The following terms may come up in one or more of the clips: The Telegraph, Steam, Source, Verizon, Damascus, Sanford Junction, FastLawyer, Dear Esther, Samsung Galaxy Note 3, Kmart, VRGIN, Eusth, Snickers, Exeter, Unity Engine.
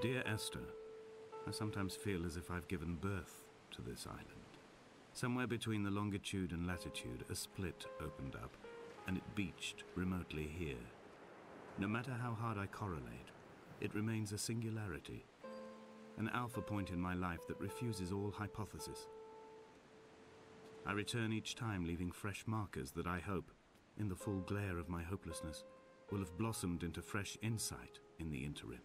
Dear Esther, I sometimes feel as if I've given birth to this island. Somewhere between the longitude and latitude, a split opened up, and it beached remotely here. No matter how hard I correlate, it remains a singularity, an alpha point in my life that refuses all hypothesis. I return each time leaving fresh markers that I hope, in the full glare of my hopelessness, will have blossomed into fresh insight in the interim.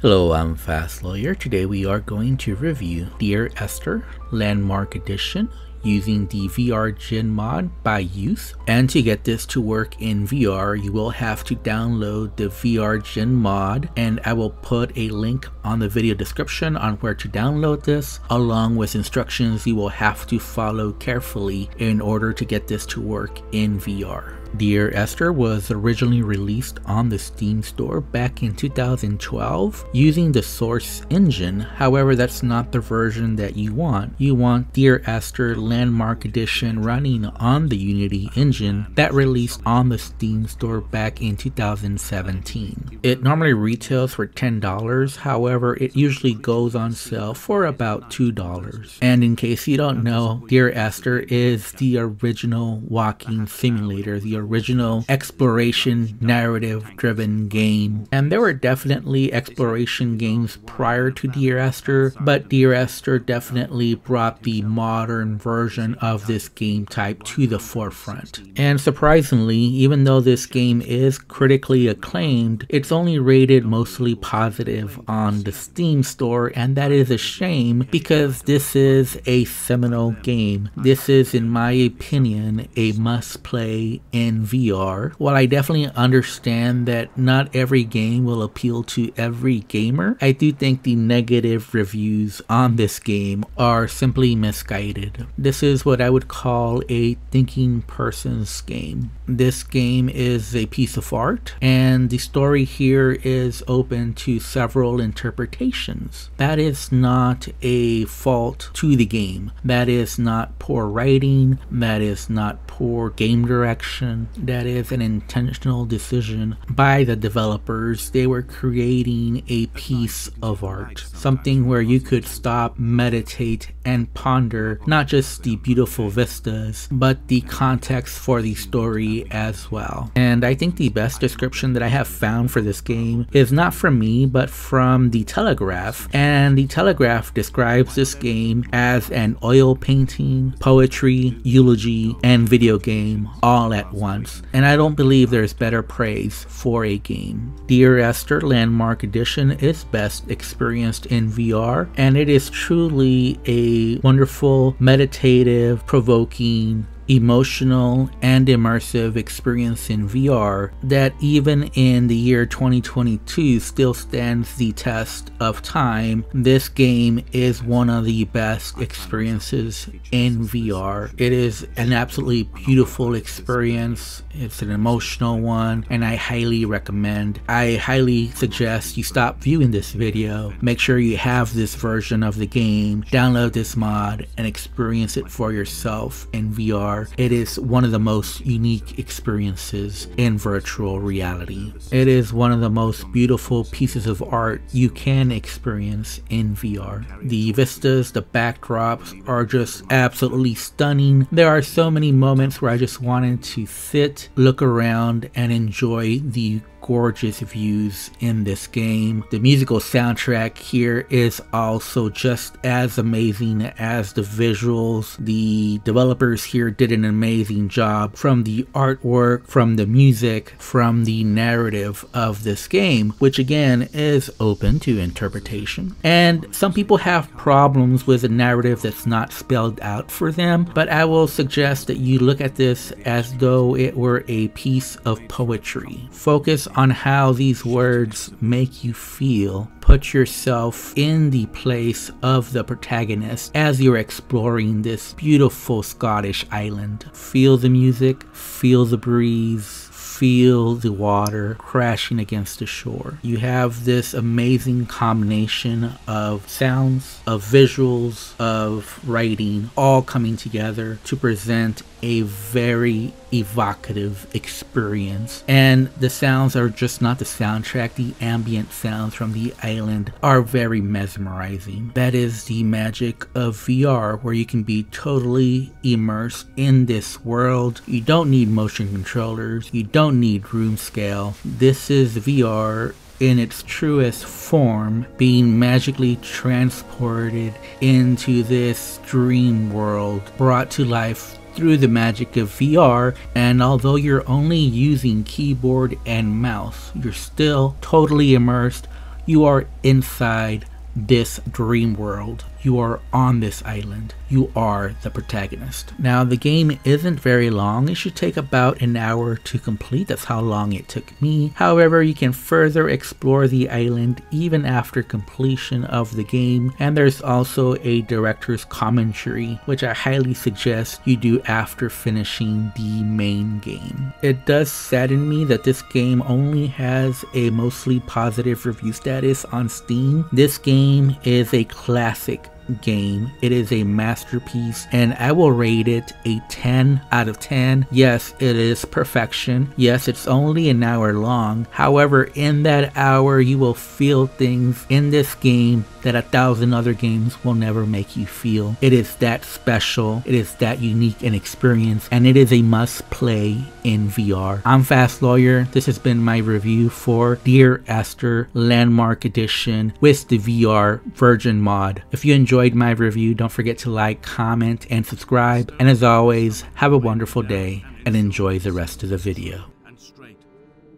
Hello, I'm FastLawyer. Today we are going to review Dear Esther Landmark Edition using the VRGIN mod by Eusth. And to get this to work in VR, you will have to download the VRGIN mod, and I will put a link on the video description on where to download this, along with instructions you will have to follow carefully in order to get this to work in VR. Dear Esther was originally released on the Steam store back in 2012 using the Source engine. However, that's not the version that you want. You want Dear Esther Landmark Edition running on the Unity engine that released on the Steam store back in 2017. It normally retails for $10, however, it usually goes on sale for about $2. And in case you don't know, Dear Esther is the original walking simulator, the original exploration narrative driven game, and there were definitely exploration games prior to Dear Esther, but Dear Esther definitely brought the modern version of this game type to the forefront. And surprisingly, even though this game is critically acclaimed, it's only rated mostly positive on the Steam store, and that is a shame because this is a seminal game. This is, in my opinion, a must play in VR. While I definitely understand that not every game will appeal to every gamer, I do think the negative reviews on this game are simply misguided. This is what I would call a thinking person's game. This game is a piece of art, and the story here is open to several interpretations. That is not a fault to the game. That is not poor writing. That is not poor game direction. That is an intentional decision by the developers. They were creating a piece of art, something where you could stop, meditate, and ponder not just the beautiful vistas, but the context for the story as well. And I think the best description that I have found for this game is not from me, but from The Telegraph. And The Telegraph describes this game as an oil painting, poetry, eulogy, and video game all at once, and I don't believe there's better praise for a game. Dear Esther Landmark Edition is best experienced in VR, and it is truly a wonderful, meditative, provoking, emotional, and immersive experience in VR that even in the year 2022 still stands the test of time. This game is one of the best experiences in VR. It is an absolutely beautiful experience. It's an emotional one, and I highly recommend. I highly suggest you stop viewing this video. Make sure you have this version of the game, download this mod, and experience it for yourself in VR. It is one of the most unique experiences in virtual reality. It is one of the most beautiful pieces of art you can experience in VR. The vistas, the backdrops are just absolutely stunning. There are so many moments where I just wanted to sit, look around, and enjoy the gorgeous views in this game. The musical soundtrack here is also just as amazing as the visuals. The developers here did an amazing job, from the artwork, from the music, from the narrative of this game, which again is open to interpretation. And some people have problems with a narrative that's not spelled out for them, but I will suggest that you look at this as though it were a piece of poetry. Focus on how these words make you feel. Put yourself in the place of the protagonist as you're exploring this beautiful Scottish island. Feel the music, feel the breeze, feel the water crashing against the shore. You have this amazing combination of sounds, of visuals, of writing, all coming together to present a very evocative experience. And the sounds are just not the soundtrack. The ambient sounds from the island are very mesmerizing. That is the magic of VR, where you can be totally immersed in this world. You don't need motion controllers. You don't need room scale. This is VR in its truest form, being magically transported into this dream world, brought to life through the magic of VR. And although you're only using keyboard and mouse, you're still totally immersed. You are inside this dream world. You are on this island. You are the protagonist. Now, the game isn't very long. It should take about an hour to complete. That's how long it took me. However, you can further explore the island even after completion of the game. And there's also a director's commentary, which I highly suggest you do after finishing the main game. It does sadden me that this game only has a mostly positive review status on Steam. This game is a classic game. It is a masterpiece, and I will rate it a 10 out of 10. Yes, it is perfection. Yes, it's only an hour long. However, in that hour you will feel things in this game that 1,000 other games will never make you feel. It is that special. It is that unique an experience, and it is a must play in VR. I'm FastLawyer. This has been my review for Dear Esther Landmark Edition with the VR VRGIN mod. If you enjoyed my review, don't forget to like, comment, and subscribe. And as always, have a wonderful day and enjoy the rest of the video. And straight,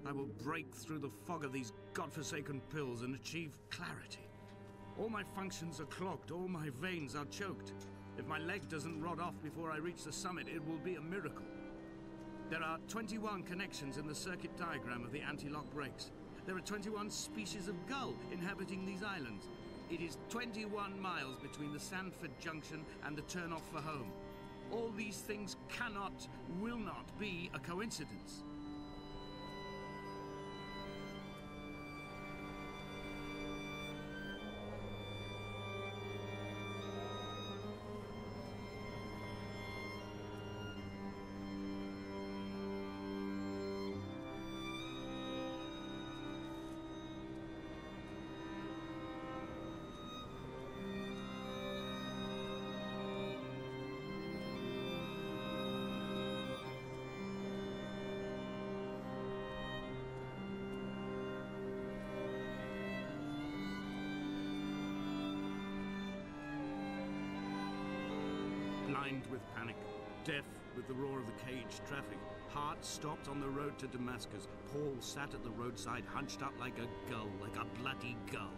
I will break through the fog of these godforsaken pills and achieve clarity. All my functions are clogged, all my veins are choked. If my leg doesn't rot off before I reach the summit, it will be a miracle. There are 21 connections in the circuit diagram of the anti-lock brakes. There are 21 species of gull inhabiting these islands. It is 21 miles between the Sanford Junction and the turn-off for home. All these things cannot, will not be a coincidence. Blind with panic, deaf with the roar of the caged traffic, heart stopped on the road to Damascus, Paul sat at the roadside hunched up like a gull, like a bloody gull,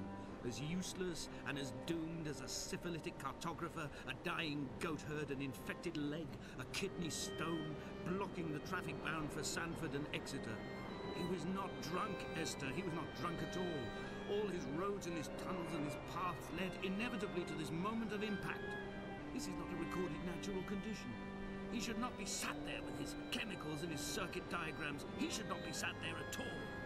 as useless and as doomed as a syphilitic cartographer, a dying goat herd, an infected leg, a kidney stone, blocking the traffic bound for Sanford and Exeter. He was not drunk, Esther, he was not drunk at all. All his roads and his tunnels and his paths led inevitably to this moment of impact. This is not a recorded natural condition. He should not be sat there with his chemicals and his circuit diagrams. He should not be sat there at all.